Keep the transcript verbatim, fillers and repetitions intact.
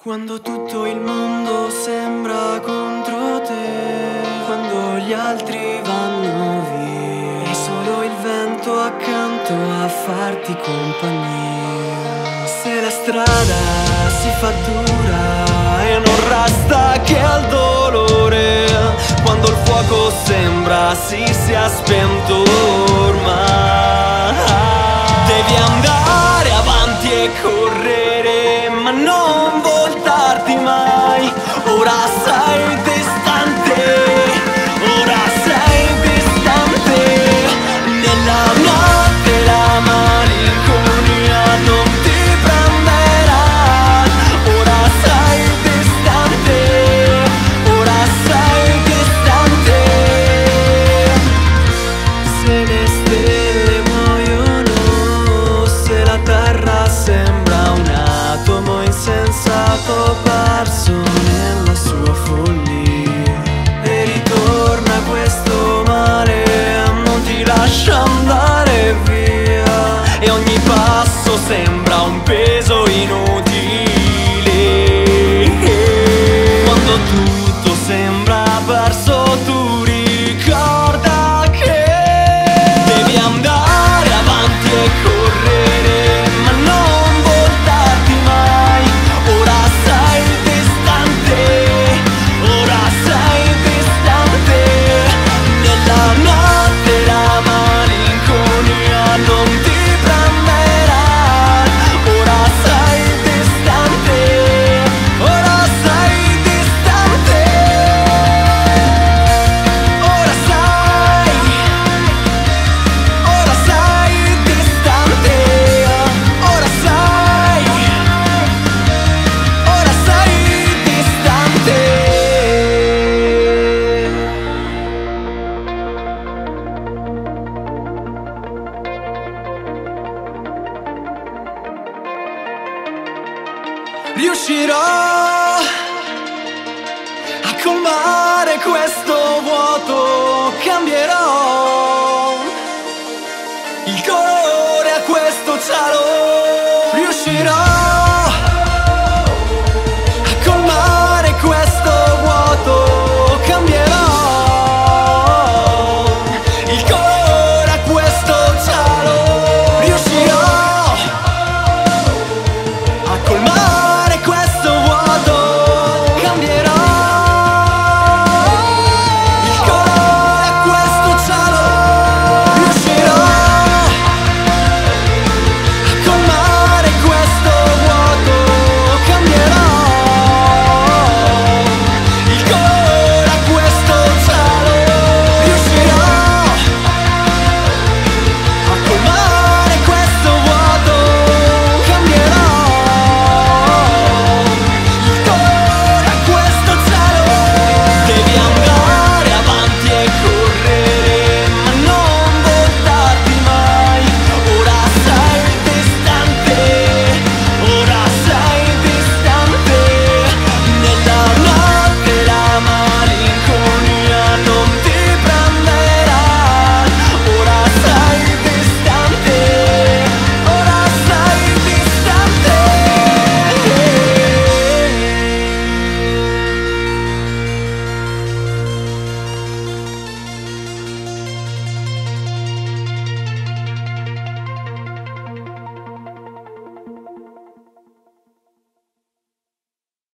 Quando tutto il mondo sembra contro te, quando gli altri vanno via, è solo il vento accanto a farti compagnia. Se la strada si fa dura e non resta che al dolore, quando il fuoco sembra si sia spento ormai, devi andare avanti e correre, ma non voltarti mai. Ora sei distante, ora sei distante. Nella notte la malinconia non ti prenderà. Ora sei distante, ora sei distante. Se le stelle muoiono, se la terra sembra un atomo insensato parso nella sua follia, e ritorna questo male, non ti lascia andare via, e ogni passo sembra un peso inutile. Quando tutto sembra perso, tu ricorda che devi andare avanti e correre, ma non voltarti mai. Ora sei distante, ora sei distante. Nella notte la malinconia non ti prenderà. Ora sei distante, ora sei distante. Ora sei, ora sei distante. Ora sei, ora sei distante. Riuscirò